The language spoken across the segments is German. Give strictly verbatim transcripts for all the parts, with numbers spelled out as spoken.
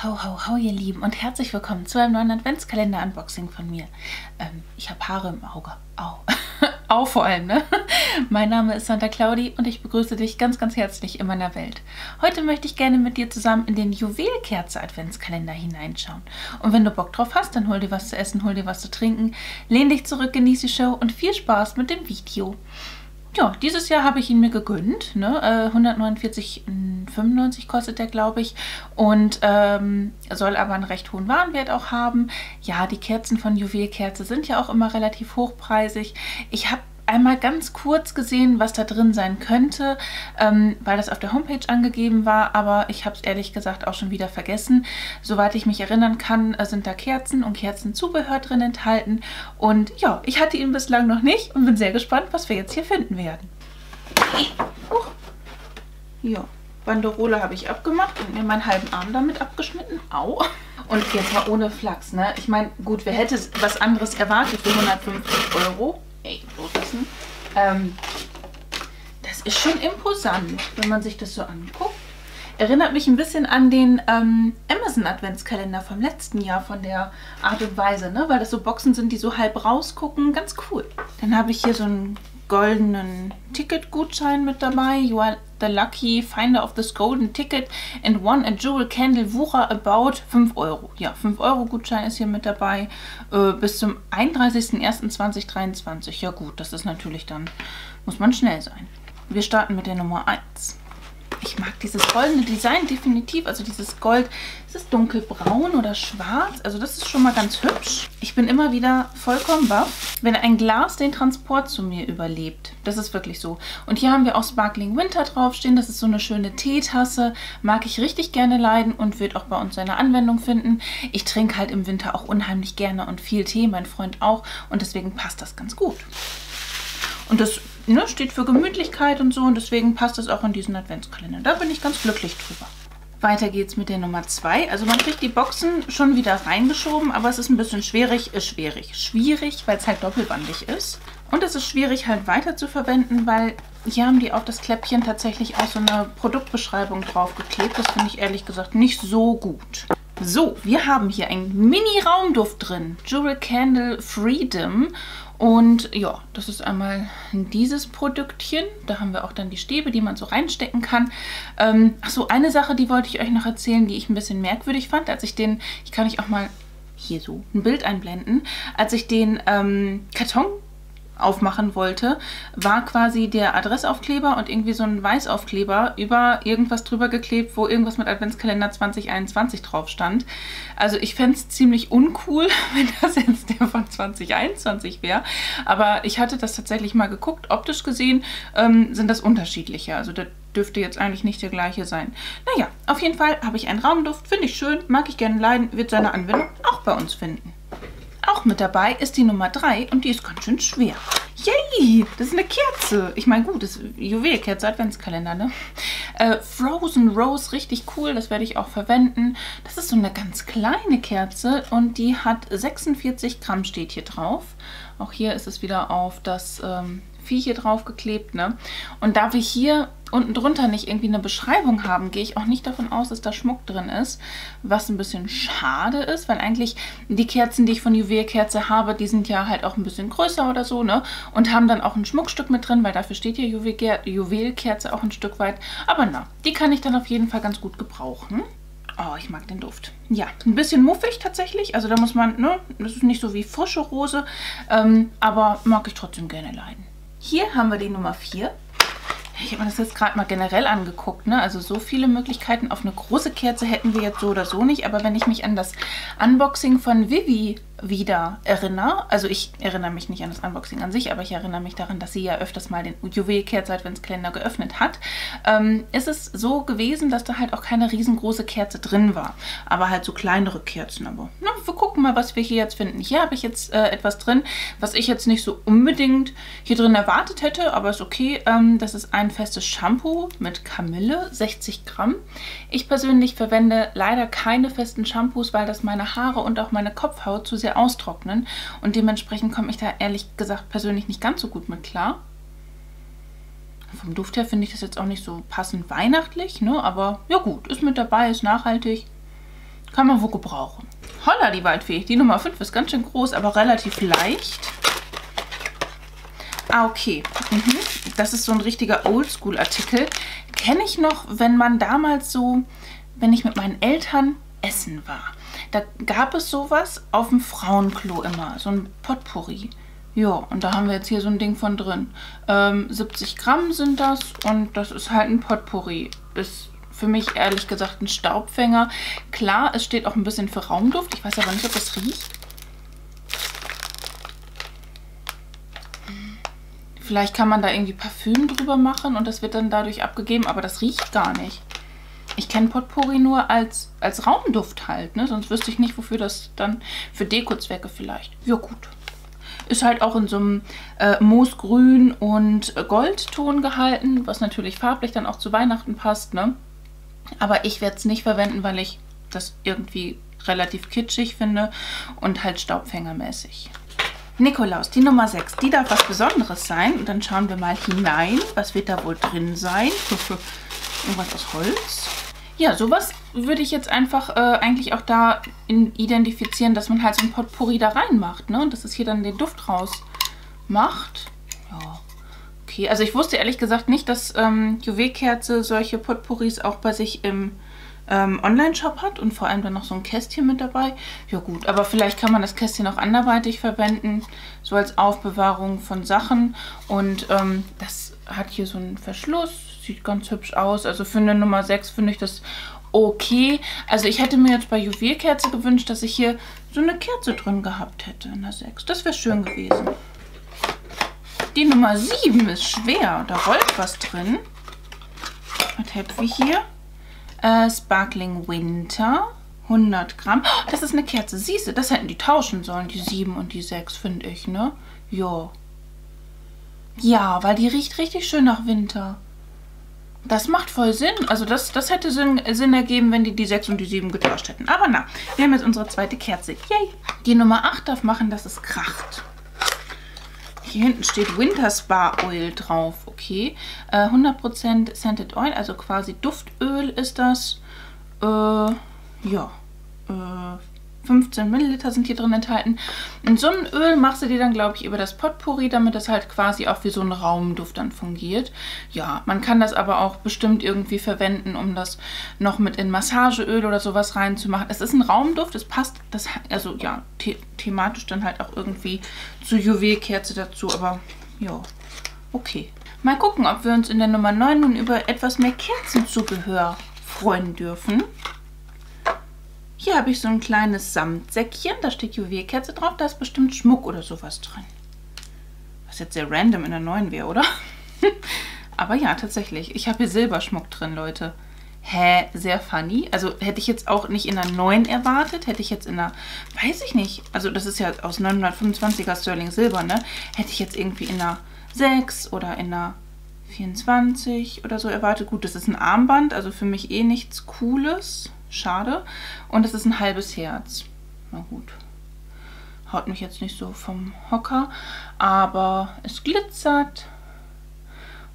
Hau, hau, hau, ihr Lieben und herzlich willkommen zu einem neuen Adventskalender-Unboxing von mir. Ähm, ich habe Haare im Auge. Au. Au vor allem, ne? Mein Name ist Santa Claudi und ich begrüße dich ganz, ganz herzlich in meiner Welt. Heute möchte ich gerne mit dir zusammen in den Juwelkerze-Adventskalender hineinschauen. Und wenn du Bock drauf hast, dann hol dir was zu essen, hol dir was zu trinken, lehn dich zurück, genieß die Show und viel Spaß mit dem Video. Ja, dieses Jahr habe ich ihn mir gegönnt, ne? äh, hundertneunundvierzig fünfundneunzig kostet der, glaube ich, und ähm, soll aber einen recht hohen Warenwert auch haben. Ja, die Kerzen von Juwelkerze sind ja auch immer relativ hochpreisig. Ich habe einmal ganz kurz gesehen, was da drin sein könnte, ähm, weil das auf der Homepage angegeben war, aber ich habe es ehrlich gesagt auch schon wieder vergessen. Soweit ich mich erinnern kann, sind da Kerzen und Kerzenzubehör drin enthalten und ja, ich hatte ihn bislang noch nicht und bin sehr gespannt, was wir jetzt hier finden werden. Huch. Ja, Banderole habe ich abgemacht und mir meinen halben Arm damit abgeschnitten. Au! Und jetzt mal ohne Flachs, ne? Ich meine, gut, wer hätte was anderes erwartet für hundertfünfzig Euro? Ey, loslassen. Ähm, das ist schon imposant, wenn man sich das so anguckt. Erinnert mich ein bisschen an den ähm, Amazon-Adventskalender vom letzten Jahr von der Art und Weise, ne? Weil das so Boxen sind, die so halb rausgucken. Ganz cool. Dann habe ich hier so einen goldenen Ticket-Gutschein mit dabei. You are the lucky finder of this golden ticket and won a jewel candle wucher about fünf Euro. Ja, fünf Euro Gutschein ist hier mit dabei äh, bis zum einunddreißigsten ersten zweitausenddreiundzwanzig. Ja gut, das ist natürlich dann, muss man schnell sein. Wir starten mit der Nummer eins. Ich mag dieses goldene Design definitiv, also dieses Gold, ist es dunkelbraun oder schwarz, also das ist schon mal ganz hübsch. Ich bin immer wieder vollkommen baff, wenn ein Glas den Transport zu mir überlebt, das ist wirklich so. Und hier haben wir auch Sparkling Winter draufstehen, das ist so eine schöne Teetasse, mag ich richtig gerne leiden und wird auch bei uns seine Anwendung finden. Ich trinke halt im Winter auch unheimlich gerne und viel Tee, mein Freund auch und deswegen passt das ganz gut. Und das, ne, steht für Gemütlichkeit und so und deswegen passt es auch in diesen Adventskalender. Da bin ich ganz glücklich drüber. Weiter geht's mit der Nummer zwei. Also man kriegt die Boxen schon wieder reingeschoben, aber es ist ein bisschen schwierig, ist schwierig. Schwierig, weil es halt doppelbandig ist. Und es ist schwierig halt weiter zu verwenden, weil hier haben die auf das Kläppchen tatsächlich auch so eine Produktbeschreibung draufgeklebt. Das finde ich ehrlich gesagt nicht so gut. So, wir haben hier einen Mini-Raumduft drin. Jewel Candle Freedom. Und ja, das ist einmal dieses Produktchen. Da haben wir auch dann die Stäbe, die man so reinstecken kann. Ähm, Achso, eine Sache, die wollte ich euch noch erzählen, die ich ein bisschen merkwürdig fand, als ich den, ich kann euch auch mal hier so ein Bild einblenden, als ich den ähm, Karton aufmachen wollte, war quasi der Adressaufkleber und irgendwie so ein Weißaufkleber über irgendwas drüber geklebt, wo irgendwas mit Adventskalender zweitausendeinundzwanzig drauf stand. Also ich fände es ziemlich uncool, wenn das jetzt der von zweitausendeinundzwanzig wäre. Aber ich hatte das tatsächlich mal geguckt. Optisch gesehen ähm, sind das unterschiedliche. Also da dürfte jetzt eigentlich nicht der gleiche sein. Naja, auf jeden Fall habe ich einen Raumduft. Finde ich schön, mag ich gerne leiden, wird seine Anwendung auch bei uns finden. Auch mit dabei ist die Nummer drei und die ist ganz schön schwer. Yay, das ist eine Kerze. Ich meine, gut, das ist Juwelkerze, Adventskalender, ne? Äh, Frozen Rose, richtig cool, das werde ich auch verwenden. Das ist so eine ganz kleine Kerze und die hat sechsundvierzig Gramm, steht hier drauf. Auch hier ist es wieder auf das ähm, Vieh hier drauf geklebt, ne? Und da wir hier unten drunter nicht irgendwie eine Beschreibung haben, gehe ich auch nicht davon aus, dass da Schmuck drin ist, was ein bisschen schade ist, weil eigentlich die Kerzen, die ich von Juwelkerze habe, die sind ja halt auch ein bisschen größer oder so, ne? Und haben dann auch ein Schmuckstück mit drin, weil dafür steht hier Juwelkerze auch ein Stück weit. Aber na, die kann ich dann auf jeden Fall ganz gut gebrauchen. Oh, ich mag den Duft. Ja, ein bisschen muffig tatsächlich, also da muss man, ne? Das ist nicht so wie frische Rose, ähm, aber mag ich trotzdem gerne leiden. Hier haben wir die Nummer vier. Ich habe mir das jetzt gerade mal generell angeguckt, ne? Also so viele Möglichkeiten auf eine große Kerze hätten wir jetzt so oder so nicht. Aber wenn ich mich an das Unboxing von Vivi wieder erinnere, also ich erinnere mich nicht an das Unboxing an sich, aber ich erinnere mich daran, dass sie ja öfters mal den Juwelkerze-Adventskalender geöffnet hat, ähm, ist es so gewesen, dass da halt auch keine riesengroße Kerze drin war. Aber halt so kleinere Kerzen. Aber na, wir gucken mal, was wir hier jetzt finden. Hier habe ich jetzt äh, etwas drin, was ich jetzt nicht so unbedingt hier drin erwartet hätte, aber ist okay. Ähm, das ist ein festes Shampoo mit Kamille, sechzig Gramm. Ich persönlich verwende leider keine festen Shampoos, weil das meine Haare und auch meine Kopfhaut zu sehr austrocknen und dementsprechend komme ich da ehrlich gesagt persönlich nicht ganz so gut mit klar. Vom Duft her finde ich das jetzt auch nicht so passend weihnachtlich, ne? Aber ja gut, ist mit dabei, ist nachhaltig. Kann man wohl gebrauchen. Holla, die Waldfee. Die Nummer fünf ist ganz schön groß, aber relativ leicht. Ah, okay. Mhm. Das ist so ein richtiger Oldschool-Artikel. Kenne ich noch, wenn man damals so, wenn ich mit meinen Eltern essen war. Da gab es sowas auf dem Frauenklo immer. So ein Potpourri. Ja, und da haben wir jetzt hier so ein Ding von drin. Ähm, siebzig Gramm sind das und das ist halt ein Potpourri. Ist für mich ehrlich gesagt ein Staubfänger. Klar, es steht auch ein bisschen für Raumduft. Ich weiß aber nicht, ob es riecht. Vielleicht kann man da irgendwie Parfüm drüber machen und das wird dann dadurch abgegeben, aber das riecht gar nicht. Ich kenne Potpourri nur als, als Raumduft halt, ne? Sonst wüsste ich nicht, wofür das dann, für Dekozwecke vielleicht. Ja gut. Ist halt auch in so einem äh, Moosgrün und Goldton gehalten, was natürlich farblich dann auch zu Weihnachten passt, ne? Aber ich werde es nicht verwenden, weil ich das irgendwie relativ kitschig finde und halt staubfängermäßig. Nikolaus, die Nummer sechs, die darf was Besonderes sein. Und dann schauen wir mal hinein, was wird da wohl drin sein? Irgendwas aus Holz? Ja, sowas würde ich jetzt einfach äh, eigentlich auch da in identifizieren, dass man halt so ein Potpourri da reinmacht, ne? Und dass es hier dann den Duft raus macht. Ja, okay. Also ich wusste ehrlich gesagt nicht, dass ähm, Juwelkerze solche Potpourris auch bei sich im ähm, Online-Shop hat und vor allem dann noch so ein Kästchen mit dabei. Ja gut, aber vielleicht kann man das Kästchen auch anderweitig verwenden, so als Aufbewahrung von Sachen. Und ähm, das hat hier so einen Verschluss. Sieht ganz hübsch aus. Also für eine Nummer sechs finde ich das okay. Also ich hätte mir jetzt bei Juwelkerze gewünscht, dass ich hier so eine Kerze drin gehabt hätte in der sechs. Das wäre schön gewesen. Die Nummer sieben ist schwer. Da rollt was drin. Was hätten wir hier? Äh, Sparkling Winter. hundert Gramm. Oh, das ist eine Kerze. Siehste, das hätten die tauschen sollen. Die sieben und die sechs, finde ich, ne? Jo. Ja, weil die riecht richtig schön nach Winter. Das macht voll Sinn. Also das, das hätte Sinn, Sinn ergeben, wenn die die sechs und die sieben getauscht hätten. Aber na, wir haben jetzt unsere zweite Kerze. Yay! Die Nummer acht darf machen, dass es kracht. Hier hinten steht Winter Spa Oil drauf. Okay. Äh, hundert Prozent Scented Oil, also quasi Duftöl ist das. Äh, ja. Äh, fünfzehn Milliliter sind hier drin enthalten. Und so ein Öl machst du dir dann, glaube ich, über das Potpourri, damit das halt quasi auch wie so ein Raumduft dann fungiert. Ja, man kann das aber auch bestimmt irgendwie verwenden, um das noch mit in Massageöl oder sowas reinzumachen. Es ist ein Raumduft, es passt, das, also ja, the thematisch dann halt auch irgendwie zu Juwelkerze dazu, aber ja, okay. Mal gucken, ob wir uns in der Nummer neun nun über etwas mehr Kerzenzubehör freuen dürfen. Hier habe ich so ein kleines Samtsäckchen, da steht Juwelkerze drauf, da ist bestimmt Schmuck oder sowas drin. Was jetzt sehr random in der neuen wäre, oder? Aber ja, tatsächlich, ich habe hier Silberschmuck drin, Leute. Hä, sehr funny. Also hätte ich jetzt auch nicht in der neuen erwartet, hätte ich jetzt in der, weiß ich nicht, also das ist ja aus neunhundertfünfundzwanziger Sterling Silber, ne? Hätte ich jetzt irgendwie in der sechs oder in der vierundzwanzig oder so erwartet. Gut, das ist ein Armband, also für mich eh nichts Cooles. Schade. Und es ist ein halbes Herz. Na gut. Haut mich jetzt nicht so vom Hocker. Aber es glitzert.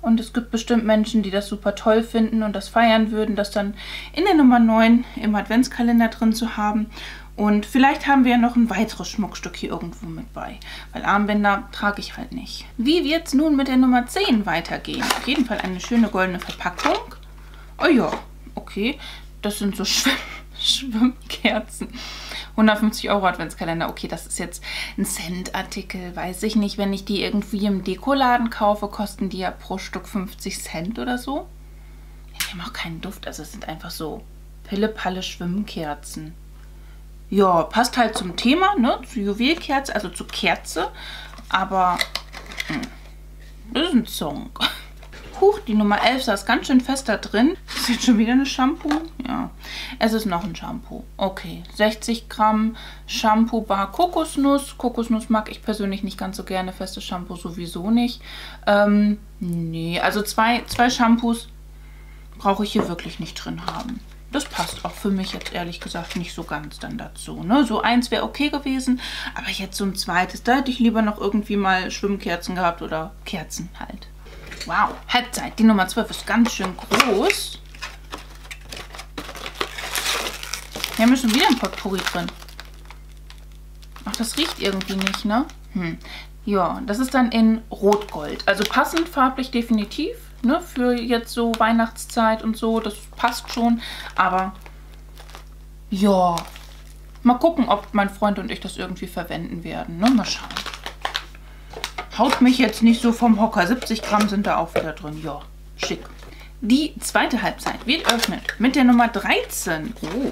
Und es gibt bestimmt Menschen, die das super toll finden und das feiern würden, das dann in der Nummer neun im Adventskalender drin zu haben. Und vielleicht haben wir ja noch ein weiteres Schmuckstück hier irgendwo mit bei. Weil Armbänder trage ich halt nicht. Wie wird es nun mit der Nummer zehn weitergehen? Auf jeden Fall eine schöne goldene Verpackung. Oh ja, okay. Das sind so Schwimm Schwimmkerzen. hundertfünfzig Euro Adventskalender. Okay, das ist jetzt ein Cent-Artikel. Weiß ich nicht, wenn ich die irgendwie im Dekoladen kaufe, kosten die ja pro Stück fünfzig Cent oder so. Die haben auch keinen Duft. Also es sind einfach so Pille-Palle Schwimmkerzen. Ja, passt halt zum Thema, ne? Zu Juwelkerze, also zu Kerze. Aber mh, das ist ein Song. Huch, die Nummer elf saß ganz schön fest da drin. Ist jetzt schon wieder eine Shampoo? Ja, es ist noch ein Shampoo. Okay, sechzig Gramm Shampoo Bar Kokosnuss. Kokosnuss mag ich persönlich nicht ganz so gerne, festes Shampoo sowieso nicht. Ähm, nee, also zwei, zwei Shampoos brauche ich hier wirklich nicht drin haben. Das passt auch für mich jetzt ehrlich gesagt nicht so ganz dann dazu, ne? So eins wäre okay gewesen, aber jetzt so ein zweites, da hätte ich lieber noch irgendwie mal Schwimmkerzen gehabt oder Kerzen halt. Wow, Halbzeit. Die Nummer zwölf ist ganz schön groß. Wir haben ja schon wieder ein Potpourri drin. Ach, das riecht irgendwie nicht, ne? Hm. Ja, das ist dann in Rotgold. Also passend farblich definitiv, ne? Für jetzt so Weihnachtszeit und so. Das passt schon. Aber ja, mal gucken, ob mein Freund und ich das irgendwie verwenden werden. Ne? Mal schauen. Haut mich jetzt nicht so vom Hocker. siebzig Gramm sind da auch wieder drin. Ja, schick. Die zweite Halbzeit wird eröffnet mit der Nummer dreizehn. Oh,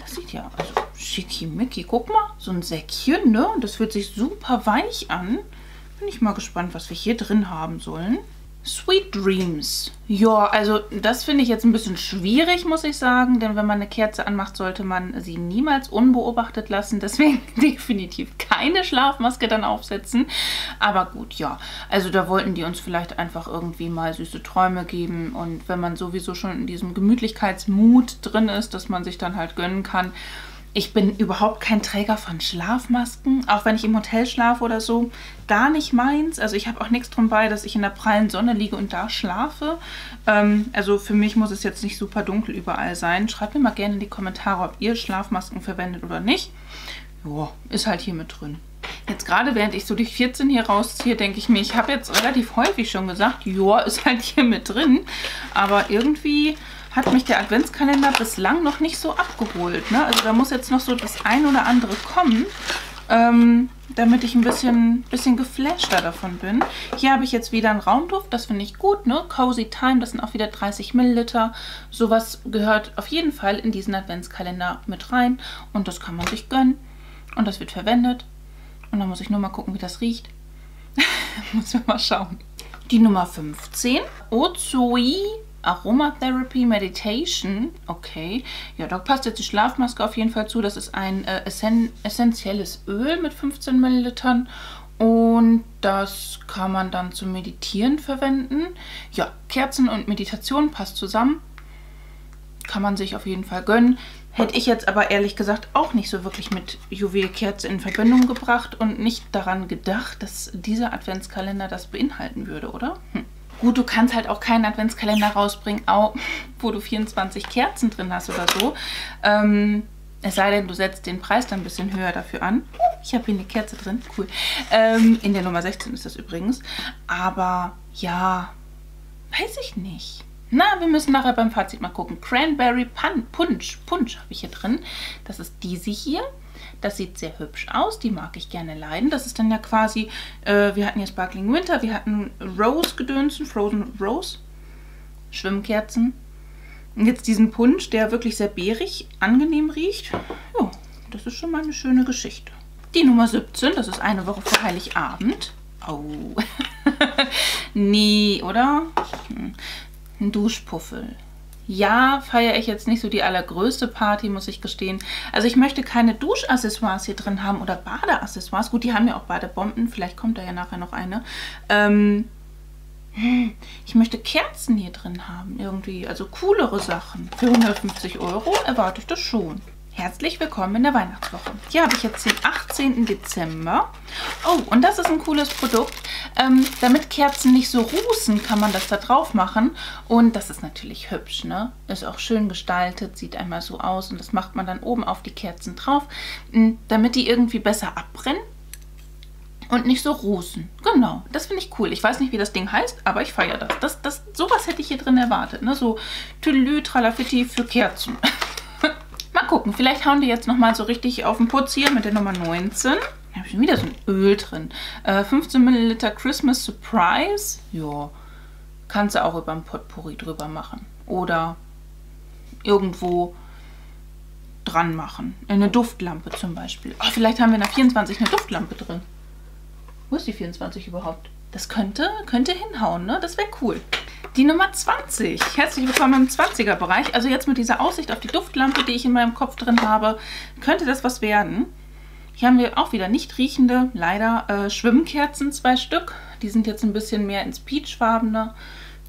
das sieht ja also schickimicki. Guck mal, so ein Säckchen, ne? Und das fühlt sich super weich an. Bin ich mal gespannt, was wir hier drin haben sollen. Sweet Dreams. Ja, also das finde ich jetzt ein bisschen schwierig, muss ich sagen. Denn wenn man eine Kerze anmacht, sollte man sie niemals unbeobachtet lassen. Deswegen definitiv keine Schlafmaske dann aufsetzen. Aber gut, ja. Also da wollten die uns vielleicht einfach irgendwie mal süße Träume geben. Und wenn man sowieso schon in diesem Gemütlichkeitsmut drin ist, dass man sich dann halt gönnen kann. Ich bin überhaupt kein Träger von Schlafmasken, auch wenn ich im Hotel schlafe oder so, gar nicht meins. Also ich habe auch nichts drum bei, dass ich in der prallen Sonne liege und da schlafe. Ähm, also für mich muss es jetzt nicht super dunkel überall sein. Schreibt mir mal gerne in die Kommentare, ob ihr Schlafmasken verwendet oder nicht. Joa, ist halt hier mit drin. Jetzt gerade, während ich so die vierzehn hier rausziehe, denke ich mir, ich habe jetzt relativ häufig schon gesagt, joa, ist halt hier mit drin. Aber irgendwie hat mich der Adventskalender bislang noch nicht so abgeholt. Ne? Also da muss jetzt noch so das ein oder andere kommen, ähm, damit ich ein bisschen, bisschen geflashter davon bin. Hier habe ich jetzt wieder einen Raumduft, das finde ich gut. Ne? Cozy Time, das sind auch wieder dreißig Milliliter. Sowas gehört auf jeden Fall in diesen Adventskalender mit rein. Und das kann man sich gönnen. Und das wird verwendet. Und dann muss ich nur mal gucken, wie das riecht. Muss wir mal schauen. Die Nummer fünfzehn. OZUI. Aromatherapy Meditation. Okay, ja, da passt jetzt die Schlafmaske auf jeden Fall zu. Das ist ein äh, essen essentielles Öl mit fünfzehn Millilitern und das kann man dann zum Meditieren verwenden. Ja, Kerzen und Meditation passt zusammen. Kann man sich auf jeden Fall gönnen. Hätte ich jetzt aber ehrlich gesagt auch nicht so wirklich mit Juwelkerze in Verbindung gebracht und nicht daran gedacht, dass dieser Adventskalender das beinhalten würde, oder? Hm. Gut, du kannst halt auch keinen Adventskalender rausbringen, auch, wo du vierundzwanzig Kerzen drin hast oder so. Ähm, es sei denn, du setzt den Preis dann ein bisschen höher dafür an. Ich habe hier eine Kerze drin, cool. Ähm, in der Nummer sechzehn ist das übrigens. Aber ja, weiß ich nicht. Na, wir müssen nachher beim Fazit mal gucken. Cranberry Pun Punch, Punch habe ich hier drin. Das ist diese hier. Das sieht sehr hübsch aus, die mag ich gerne leiden. Das ist dann ja quasi, äh, wir hatten hier Sparkling Winter, wir hatten Rose-Gedönsen, Frozen Rose, Schwimmkerzen. Und jetzt diesen Punsch, der wirklich sehr beerig, angenehm riecht. Jo, das ist schon mal eine schöne Geschichte. Die Nummer siebzehn, das ist eine Woche vor Heiligabend. Oh, nee, oder? Ein Duschpuffel. Ja, feiere ich jetzt nicht so die allergrößte Party, muss ich gestehen. Also ich möchte keine Duschaccessoires hier drin haben oder Badeaccessoires. Gut, die haben ja auch Badebomben. Vielleicht kommt da ja nachher noch eine. Ähm, ich möchte Kerzen hier drin haben irgendwie. Also coolere Sachen. Für hundertfünfzig Euro erwarte ich das schon. Herzlich willkommen in der Weihnachtswoche. Hier habe ich jetzt den achtzehnten Dezember. Oh, und das ist ein cooles Produkt. Ähm, damit Kerzen nicht so rußen, kann man das da drauf machen. Und das ist natürlich hübsch, ne? Ist auch schön gestaltet, sieht einmal so aus. Und das macht man dann oben auf die Kerzen drauf, damit die irgendwie besser abbrennen und nicht so rußen. Genau, das finde ich cool. Ich weiß nicht, wie das Ding heißt, aber ich feiere das. Das, das. Sowas hätte ich hier drin erwartet, ne? So Tüllü, Tralafitti für Kerzen. Mal gucken, vielleicht hauen die jetzt nochmal so richtig auf den Putz hier mit der Nummer neunzehn. Da habe ich schon wieder so ein Öl drin. Äh, fünfzehn Milliliter Christmas Surprise. Ja, kannst du auch über ein Potpourri drüber machen. Oder irgendwo dran machen. In eine Duftlampe zum Beispiel. Oh, vielleicht haben wir in der vierundzwanzig eine Duftlampe drin. Wo ist die vierundzwanzig überhaupt? Das könnte, könnte hinhauen, ne? Das wäre cool. Die Nummer zwanzig. Herzlich willkommen im zwanziger-Bereich. Also jetzt mit dieser Aussicht auf die Duftlampe, die ich in meinem Kopf drin habe, könnte das was werden. Hier haben wir auch wieder nicht riechende, leider, äh, Schwimmkerzen, zwei Stück. Die sind jetzt ein bisschen mehr ins Peachfarbene.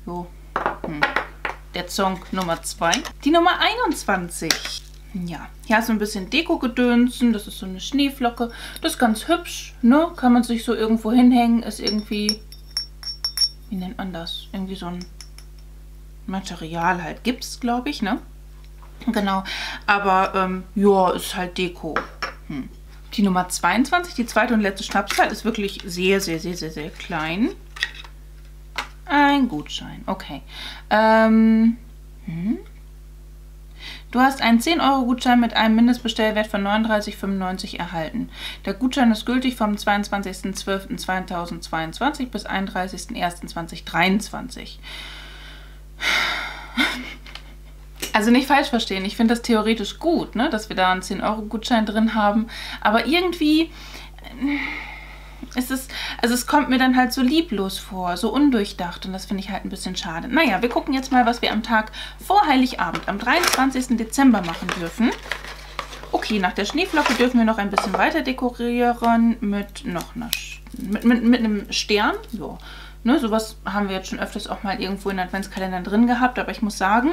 Jo. Hm. Der Song Nummer zwei. Die Nummer einundzwanzig. Ja, hier hast du ein bisschen Deko-Gedönsen. Das ist so eine Schneeflocke. Das ist ganz hübsch, ne? Kann man sich so irgendwo hinhängen. Ist irgendwie... Wie nennt man das? Irgendwie so ein Material halt. Gips, glaube ich, ne? Genau, aber ähm, ja, ist halt Deko. Hm. Die Nummer zweiundzwanzig, die zweite und letzte Schnapszahl, ist wirklich sehr, sehr, sehr, sehr, sehr klein. Ein Gutschein, okay. Ähm, hm. Du hast einen zehn Euro Gutschein mit einem Mindestbestellwert von neununddreißig Euro fünfundneunzig erhalten. Der Gutschein ist gültig vom zweiundzwanzigsten zwölften zweitausendzweiundzwanzig bis einunddreißigsten ersten zweitausenddreiundzwanzig. Also nicht falsch verstehen, ich finde das theoretisch gut, ne, dass wir da einen zehn Euro Gutschein drin haben, aber irgendwie ist es, also es kommt mir dann halt so lieblos vor, so undurchdacht, und das finde ich halt ein bisschen schade. Naja, wir gucken jetzt mal, was wir am Tag vor Heiligabend, am dreiundzwanzigsten Dezember machen dürfen. Okay, nach der Schneeflocke dürfen wir noch ein bisschen weiter dekorieren mit noch einer, mit, mit, mit einem Stern, so. Ne, sowas haben wir jetzt schon öfters auch mal irgendwo in Adventskalendern drin gehabt, aber ich muss sagen,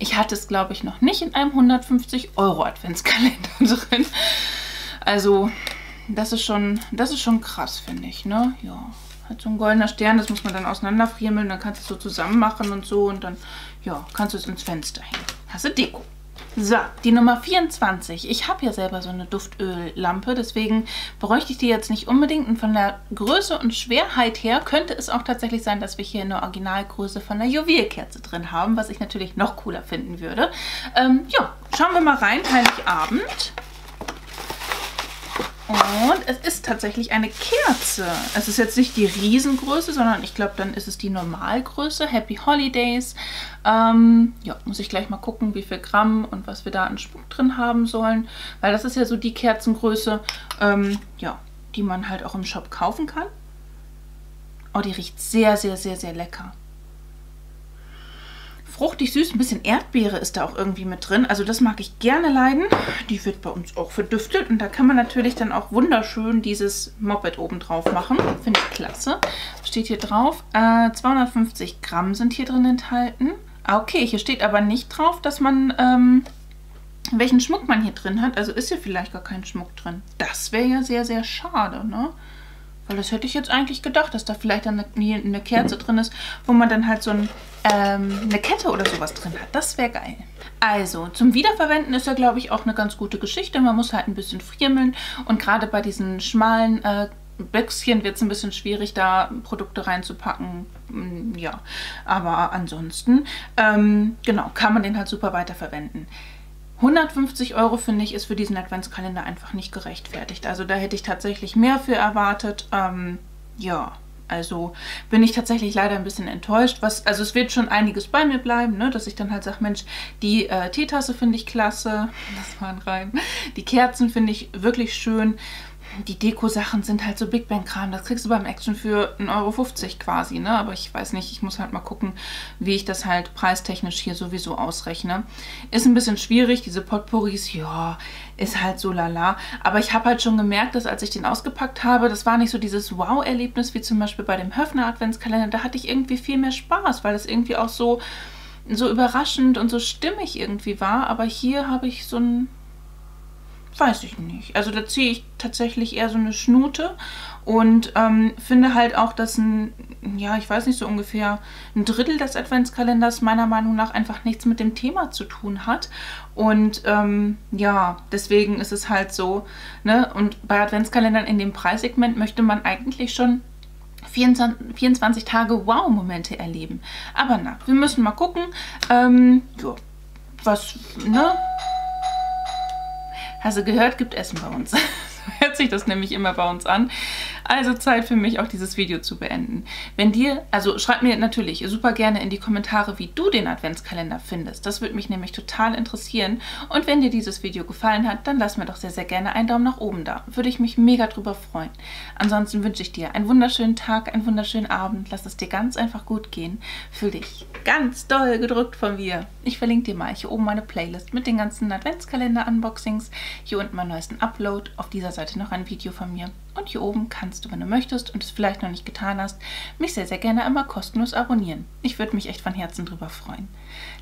ich hatte es, glaube ich, noch nicht in einem hundertfünfzig Euro Adventskalender drin. Also, das ist schon, das ist schon krass, finde ich, ne? Ja, halt so ein goldener Stern, das muss man dann auseinanderfriemeln, dann kannst du es so zusammen machen und so und dann, ja, kannst du es ins Fenster hängen. Hast du Deko. So, die Nummer vierundzwanzig. Ich habe ja selber so eine Duftöllampe, deswegen bräuchte ich die jetzt nicht unbedingt. Und von der Größe und Schwerheit her könnte es auch tatsächlich sein, dass wir hier eine Originalgröße von der Juwelkerze drin haben, was ich natürlich noch cooler finden würde. Ähm, ja, schauen wir mal rein, Heiligabend. Und es ist tatsächlich eine Kerze. Es ist jetzt nicht die Riesengröße, sondern ich glaube, dann ist es die Normalgröße. Happy Holidays. Ähm, ja, muss ich gleich mal gucken, wie viel Gramm und was wir da an Schmuck drin haben sollen. Weil das ist ja so die Kerzengröße, ähm, ja, die man halt auch im Shop kaufen kann. Oh, die riecht sehr, sehr, sehr, sehr lecker. Fruchtig süß, ein bisschen Erdbeere ist da auch irgendwie mit drin. Also das mag ich gerne leiden. Die wird bei uns auch verdüftet. Und da kann man natürlich dann auch wunderschön dieses Moped oben drauf machen. Finde ich klasse. Steht hier drauf. Äh, zweihundertfünfzig Gramm sind hier drin enthalten. Okay, hier steht aber nicht drauf, dass man ähm, welchen Schmuck man hier drin hat. Also ist hier vielleicht gar kein Schmuck drin. Das wäre ja sehr, sehr schade, ne? Weil das hätte ich jetzt eigentlich gedacht, dass da vielleicht dann eine, eine Kerze drin ist, wo man dann halt so ein, ähm, eine Kette oder sowas drin hat. Das wäre geil. Also, zum Wiederverwenden ist ja, glaube ich, auch eine ganz gute Geschichte. Man muss halt ein bisschen friemeln und gerade bei diesen schmalen äh, Büchschen wird es ein bisschen schwierig, da Produkte reinzupacken. Ja, aber ansonsten, ähm, genau, kann man den halt super weiterverwenden. hundertfünfzig Euro, finde ich, ist für diesen Adventskalender einfach nicht gerechtfertigt. Also da hätte ich tatsächlich mehr für erwartet. Ähm, ja, also bin ich tatsächlich leider ein bisschen enttäuscht. Was, also es wird schon einiges bei mir bleiben, ne? Dass ich dann halt sage, Mensch, die äh, Teetasse finde ich klasse. Das war ein Reim. Die Kerzen finde ich wirklich schön. Die Deko-Sachen sind halt so Big Bang-Kram. Das kriegst du beim Action für ein Euro fünfzig quasi, ne? Aber ich weiß nicht, ich muss halt mal gucken, wie ich das halt preistechnisch hier sowieso ausrechne. Ist ein bisschen schwierig, diese Potpourris, ja, ist halt so lala. Aber ich habe halt schon gemerkt, dass als ich den ausgepackt habe, das war nicht so dieses Wow-Erlebnis wie zum Beispiel bei dem Höffner Adventskalender. Da hatte ich irgendwie viel mehr Spaß, weil das irgendwie auch so, so überraschend und so stimmig irgendwie war. Aber hier habe ich so ein... Weiß ich nicht. Also da ziehe ich tatsächlich eher so eine Schnute und ähm, finde halt auch, dass ein, ja, ich weiß nicht, so ungefähr ein Drittel des Adventskalenders meiner Meinung nach einfach nichts mit dem Thema zu tun hat. Und ähm, ja, deswegen ist es halt so, ne? Und bei Adventskalendern in dem Preissegment möchte man eigentlich schon vierundzwanzig Tage Wow-Momente erleben. Aber na, wir müssen mal gucken, ähm, ja, was, ne? Hast du gehört, gibt Essen bei uns. So hört sich das nämlich immer bei uns an. Also Zeit für mich, auch dieses Video zu beenden. Wenn dir, also schreib mir natürlich super gerne in die Kommentare, wie du den Adventskalender findest. Das würde mich nämlich total interessieren. Und wenn dir dieses Video gefallen hat, dann lass mir doch sehr, sehr gerne einen Daumen nach oben da. Würde ich mich mega drüber freuen. Ansonsten wünsche ich dir einen wunderschönen Tag, einen wunderschönen Abend. Lass es dir ganz einfach gut gehen. Fühl dich ganz doll gedrückt von mir. Ich verlinke dir mal hier oben meine Playlist mit den ganzen Adventskalender-Unboxings. Hier unten meinen neuesten Upload. Auf dieser Seite noch ein Video von mir. Und hier oben kannst du, wenn du möchtest und es vielleicht noch nicht getan hast, mich sehr, sehr gerne einmal kostenlos abonnieren. Ich würde mich echt von Herzen drüber freuen.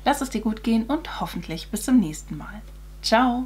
Lass es dir gut gehen und hoffentlich bis zum nächsten Mal. Ciao!